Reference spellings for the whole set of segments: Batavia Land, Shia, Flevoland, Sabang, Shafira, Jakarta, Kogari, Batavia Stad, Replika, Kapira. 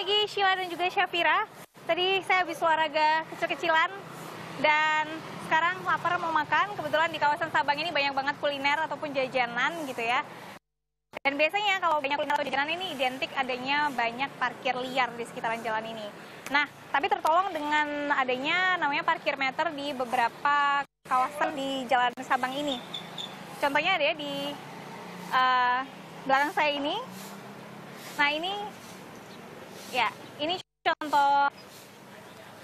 pagi Shia dan juga Shafira. Tadi saya habis olahraga kecil-kecilan dan sekarang lapar mau makan. Kebetulan di kawasan Sabang ini banyak banget kuliner ataupun jajanan gitu ya. Dan biasanya kalau banyak kuliner atau jajanan ini identik adanya banyak parkir liar di sekitaran jalan ini. Nah, tapi tertolong dengan adanya namanya parkir meter di beberapa kawasan di jalan Sabang ini. Contohnya ada di belakang saya ini. Nah, ini contoh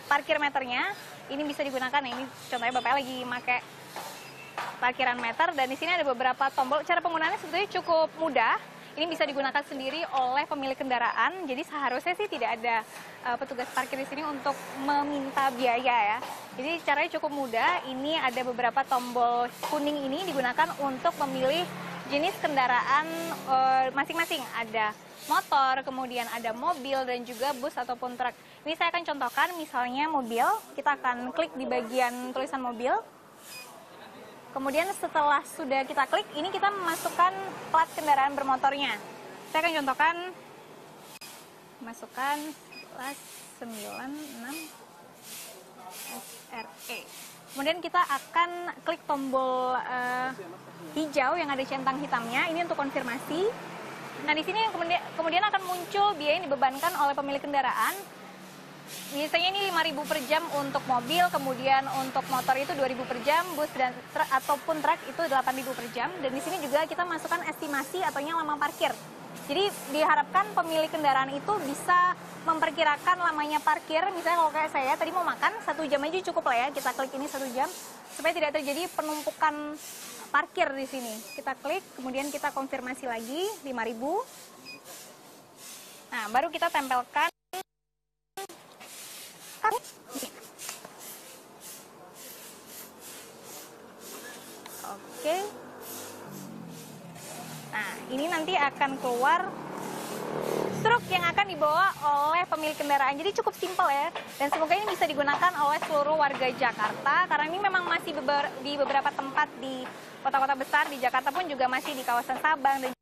parkir meternya. Ini bisa digunakan. Ini contohnya Bapak lagi pakai parkiran meter, dan di sini ada beberapa tombol. Cara penggunaannya sebetulnya cukup mudah. Ini bisa digunakan sendiri oleh pemilik kendaraan. Jadi seharusnya sih tidak ada petugas parkir di sini untuk meminta biaya ya. Jadi caranya cukup mudah. Ini ada beberapa tombol kuning, ini digunakan untuk memilih jenis kendaraan masing-masing. Ada motor, kemudian ada mobil dan juga bus ataupun truk. Ini saya akan contohkan misalnya mobil. Kita akan klik di bagian tulisan mobil. Kemudian setelah sudah kita klik, ini kita memasukkan plat kendaraan bermotornya. Saya akan contohkan, masukkan 96 SRE. Kemudian kita akan klik tombol hijau yang ada centang hitamnya, ini untuk konfirmasi. Nah di sini kemudian akan muncul biaya yang dibebankan oleh pemilik kendaraan. Biasanya ini 5.000 per jam untuk mobil, kemudian untuk motor itu 2.000 per jam, bus dan truk ataupun truk itu 8.000 per jam. Dan di sini juga kita masukkan estimasi ataunya lama parkir. Jadi diharapkan pemilik kendaraan itu bisa memperkirakan lamanya parkir. Misalnya kalau kayak saya tadi mau makan, 1 jam aja cukup lah ya. Kita klik ini 1 jam supaya tidak terjadi penumpukan parkir di sini. Kita klik, kemudian kita konfirmasi lagi 5.000. Nah, baru kita tempelkan. Oke. Nah, ini nanti akan keluar truk yang akan dibawa oleh pemilik kendaraan. Jadi cukup simpel ya. Dan semoga ini bisa digunakan oleh seluruh warga Jakarta. Karena ini memang masih di beberapa tempat di kota-kota besar. Di Jakarta pun juga masih di kawasan Sabang dan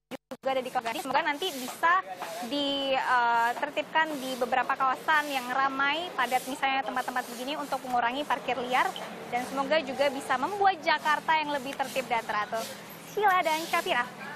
juga ada di Kogari. Semoga nanti bisa ditertibkan di beberapa kawasan yang ramai, padat misalnya tempat-tempat begini untuk mengurangi parkir liar. Dan semoga juga bisa membuat Jakarta yang lebih tertib dan teratur. Shia dan Kapira.